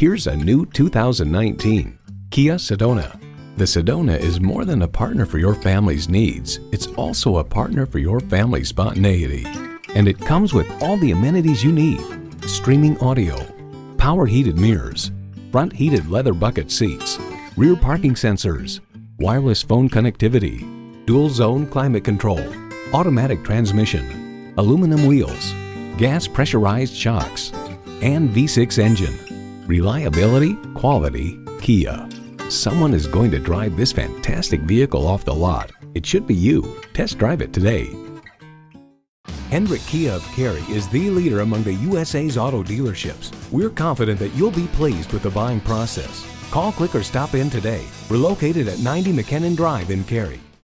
Here's a new 2019 Kia Sedona. The Sedona is more than a partner for your family's needs. It's also a partner for your family's spontaneity. And it comes with all the amenities you need. Streaming audio, power heated mirrors, front heated leather bucket seats, rear parking sensors, wireless phone connectivity, dual zone climate control, automatic transmission, aluminum wheels, gas pressurized shocks, and V6 engine. Reliability, quality, Kia. Someone is going to drive this fantastic vehicle off the lot. It should be you. Test drive it today. Hendrick Kia of Cary is the leader among the USA's auto dealerships. We're confident that you'll be pleased with the buying process. Call, click, or stop in today. We're located at 90 McKinnon Drive in Cary.